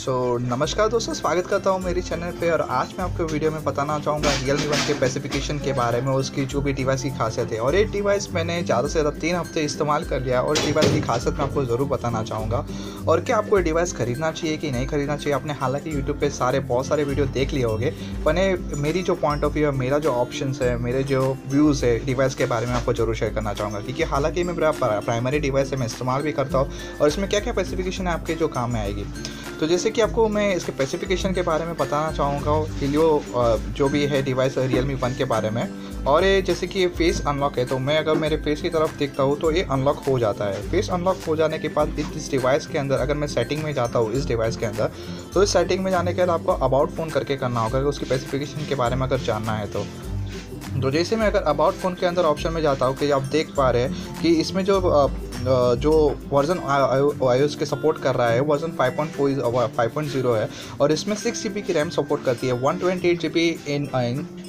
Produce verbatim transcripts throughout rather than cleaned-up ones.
सो so, नमस्कार दोस्तों, स्वागत करता हूं मेरे चैनल पे। और आज मैं आपको वीडियो में बताना चाहूँगा Realme One के स्पेसिफिकेशन के बारे में, उसकी जो भी डिवाइस की खासियत है। और ये डिवाइस मैंने ज़्यादा से ज़्यादा तीन हफ्ते इस्तेमाल कर लिया और डिवाइस की खासियत मैं आपको ज़रूर बताना चाहूँगा। और क्या आपको ये डिवाइस खरीदना चाहिए कि नहीं खरीदना चाहिए, आपने हालाँकि यूट्यूब पर सारे बहुत सारे वीडियो देख लिए होंगे, पर मेरी जो पॉइंट ऑफ व्यू है, मेरा जो ऑप्शन है, मेरे जो व्यूज़ है डिवाइस के बारे में आपको ज़रूर शेयर करना चाहूँगा। क्योंकि हालाँकि मेरा प्राइमरी डिवाइस है, मैं इस्तेमाल भी करता हूँ और इसमें क्या क्या स्पेसिफिकेशन है आपके जो काम में आएगी। तो जैसे कि आपको मैं इसके स्पेसिफिकेशन के बारे में बताना चाहूँगा, हेलियो जो भी है डिवाइस Realme One के बारे में। और ये जैसे कि ये फेस अनलॉक है, तो मैं अगर मेरे फेस की तरफ देखता हूँ तो ये अनलॉक हो जाता है। फेस अनलॉक हो जाने के बाद इस डिवाइस के अंदर अगर मैं सेटिंग में जाता हूँ इस डिवाइस के अंदर, तो इस सेटिंग में जाने के बाद आपको अबाउट फ़ोन करके करना होगा, अगर उसकी स्पेसिफिकेशन के बारे में अगर जानना है तो। तो जैसे मैं अगर अबाउट फ़ोन के अंदर ऑप्शन में जाता हूँ कि आप देख पा रहे हैं कि इसमें जो जो वर्जन आईओएस के सपोर्ट कर रहा है version five point four five point zero है। और इसमें सिक्स जी बी की रैम सपोर्ट करती है, one twenty eight G B in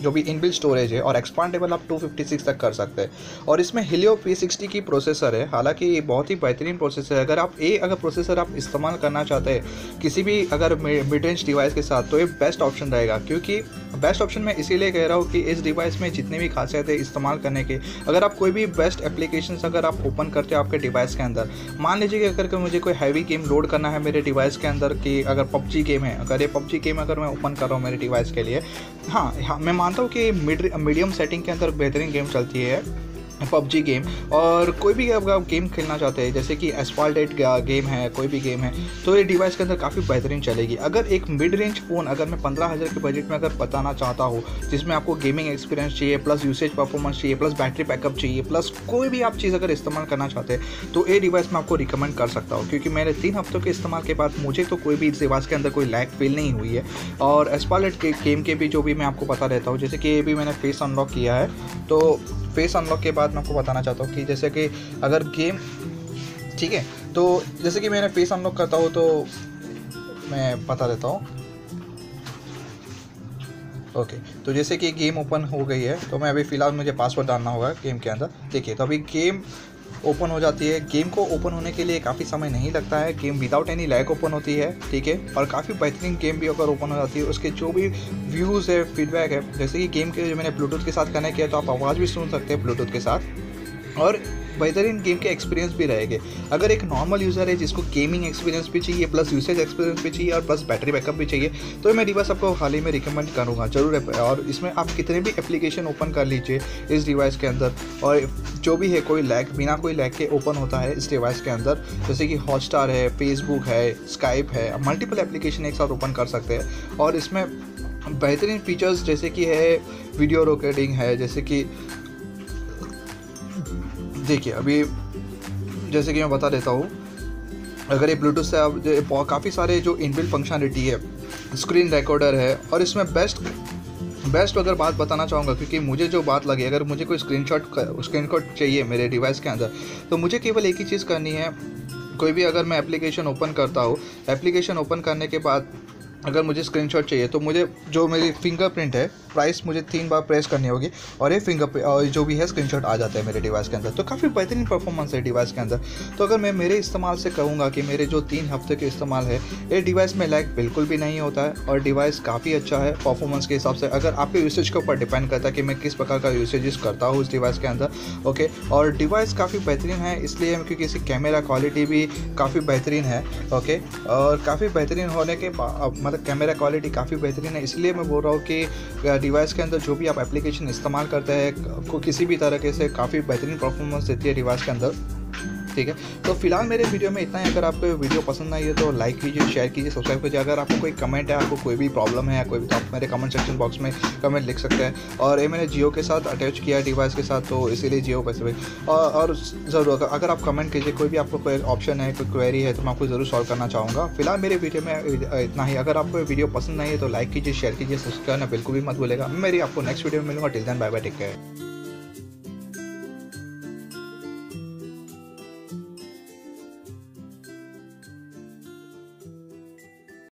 जो भी इनबिल्ट स्टोरेज है, और एक्सपांडेबल आप टू फिफ्टी सिक्स तक कर सकते हैं। और इसमें Helio पी सिक्सटी की प्रोसेसर है, हालांकि ये बहुत ही बेहतरीन प्रोसेसर है। अगर आप ये अगर प्रोसेसर आप इस्तेमाल करना चाहते हैं किसी भी अगर मिड रेंज डिवाइस के साथ, तो ये बेस्ट ऑप्शन रहेगा। क्योंकि बेस्ट ऑप्शन मैं इसीलिए कह रहा हूँ कि इस डिवाइस में जितने भी खासियत है इस्तेमाल करने के, अगर आप कोई भी बेस्ट एप्लीकेशन अगर आप ओपन करते हो आपके डिवाइस के अंदर, मान लीजिए कि अगर मुझे कोई हैवी गेम लोड करना है मेरे डिवाइस के अंदर, कि अगर पबजी गेम है, अगर ये पबजी गेम अगर मैं ओपन कर रहा हूँ मेरे डिवाइस के लिए, हाँ हाँ मैं मानता हूँ कि मीडियम सेटिंग के अंदर बेहतरीन गेम चलती है पबजी गेम। और कोई भी अगर आप गेम खेलना चाहते हैं जैसे कि एस्फाल्ट गेम है, कोई भी गेम है, तो ये डिवाइस के अंदर काफ़ी बेहतरीन चलेगी। अगर एक मिड रेंज फ़ोन अगर मैं पंद्रह हज़ार के बजट में अगर बताना चाहता हूँ, जिसमें आपको गेमिंग एक्सपीरियंस चाहिए, प्लस यूसेज परफॉर्मेंस चाहिए, प्लस बैटरी बैकअप चाहिए, प्लस कोई भी आप चीज़ अगर इस्तेमाल करना चाहते हैं, तो ये डिवाइस मैं आपको रिकमेंड कर सकता हूँ। क्योंकि मेरे तीन हफ्तों के इस्तेमाल के बाद मुझे तो कोई भी इस डिवाइस के अंदर कोई लैग फील नहीं हुई है। और एस्फाल्ट गेम के भी जो भी मैं आपको बता देता हूँ, जैसे कि ये भी मैंने फेस अनलॉक किया है, तो फेस अनलॉक के बाद मैं आपको बताना चाहता हूँ कि जैसे कि अगर गेम ठीक है, तो जैसे कि मैंने फेस अनलॉक करता हूँ तो मैं बता देता हूँ। ओके okay, तो जैसे कि गेम ओपन हो गई है, तो मैं अभी फ़िलहाल मुझे पासवर्ड डालना होगा गेम के अंदर। देखिए, तो अभी गेम ओपन हो जाती है। गेम को ओपन होने के लिए काफ़ी समय नहीं लगता है, game without any lag open होती है, ठीक है। और काफ़ी बेहतरीन गेम भी अगर ओपन हो जाती है, उसके जो भी व्यूज़ है, फीडबैक है, जैसे कि गेम के जो मैंने ब्लूटूथ के साथ कनेक्ट किया, तो आप आवाज़ भी सुन सकते हैं ब्लूटूथ के साथ, और बेहतरीन गेम के एक्सपीरियंस भी रहेंगे। अगर एक नॉर्मल यूज़र है जिसको गेमिंग एक्सपीरियंस भी चाहिए, प्लस यूसेज एक्सपीरियंस भी चाहिए, और प्लस बैटरी बैकअप भी चाहिए, तो मैं डिवाइस आपको हाल ही में रिकमेंड करूँगा जरूर। और इसमें आप कितने भी एप्लीकेशन ओपन कर लीजिए इस डिवाइस के अंदर, और जो भी है कोई लैग, बिना कोई लैग के ओपन होता है इस डिवाइस के अंदर। जैसे कि हॉटस्टार है, फेसबुक है, स्काइप है, मल्टीपल एप्लीकेशन एक साथ ओपन कर सकते हैं। और इसमें बेहतरीन फीचर्स जैसे कि है वीडियो रिकॉर्डिंग है, जैसे कि देखिए अभी जैसे कि मैं बता देता हूँ, अगर ये ब्लूटूथ से आप काफ़ी सारे जो इनबिल्ट फंक्शनलिटी है, स्क्रीन रिकॉर्डर है। और इसमें बेस्ट बेस्ट अगर बात बताना चाहूँगा, क्योंकि मुझे जो बात लगी, अगर मुझे कोई स्क्रीनशॉट स्क्रीनशॉट चाहिए मेरे डिवाइस के अंदर, तो मुझे केवल एक ही चीज़ करनी है। कोई भी अगर मैं एप्लीकेशन ओपन करता हूँ, एप्लीकेशन ओपन करने के बाद अगर मुझे स्क्रीनशॉट चाहिए, तो मुझे जो मेरी फिंगरप्रिंट है प्राइस मुझे तीन बार प्रेस करनी होगी, और ये फिंगर और जो भी है स्क्रीनशॉट आ जाता है मेरे डिवाइस के अंदर। तो काफ़ी बेहतरीन परफॉर्मेंस है डिवाइस के अंदर। तो अगर मैं मेरे इस्तेमाल से कहूँगा कि मेरे जो तीन हफ्ते के इस्तेमाल है, ये डिवाइस में लैग बिल्कुल भी नहीं होता है, और डिवाइस काफ़ी अच्छा है परफॉर्मेंस के हिसाब से। अगर आपके यूसेज के ऊपर डिपेंड करता है कि मैं किस प्रकार का यूसेज करता हूँ उस डिवाइस के अंदर, ओके। और डिवाइस काफ़ी बेहतरीन है इसलिए, क्योंकि इसकी कैमरा क्वालिटी भी काफ़ी बेहतरीन है, ओके। और काफ़ी बेहतरीन होने के मतलब कैमरा क्वालिटी काफ़ी बेहतरीन है, इसलिए मैं बोल रहा हूँ कि डिवाइस के अंदर जो भी आप एप्लीकेशन इस्तेमाल करते हैं, आपको किसी भी तरीके से काफ़ी बेहतरीन परफॉर्मेंस देती है डिवाइस के अंदर, ठीक है। तो फिलहाल मेरे वीडियो में इतना ही। अगर आपको वीडियो पसंद आई है तो लाइक कीजिए, शेयर कीजिए, सब्सक्राइब कीजिए। अगर आपको कोई कमेंट है, आपको कोई भी प्रॉब्लम है कोई भी, तो आप मेरे कमेंट सेक्शन बॉक्स में कमेंट लिख सकते हैं। और ये मैंने जियो के साथ अटैच किया है डिवाइस के साथ, तो इसीलिए जियो पैसे। और, और ज़रूर अगर आप कमेंट कीजिए, कोई भी आपको कोई ऑप्शन है, कोई क्वेरी है, तो मैं आपको ज़रूर सॉल्व करना चाहूँगा। फिलहाल मेरे वीडियो में इतना ही। अगर आपको वीडियो पसंद आई है तो लाइक कीजिए, शेयर कीजिए, सब्सक्राइब करना बिल्कुल भी मत भूलेगा। मेरी आपको नेक्स्ट वीडियो में मिलूँगा। Till then bye bye, take care.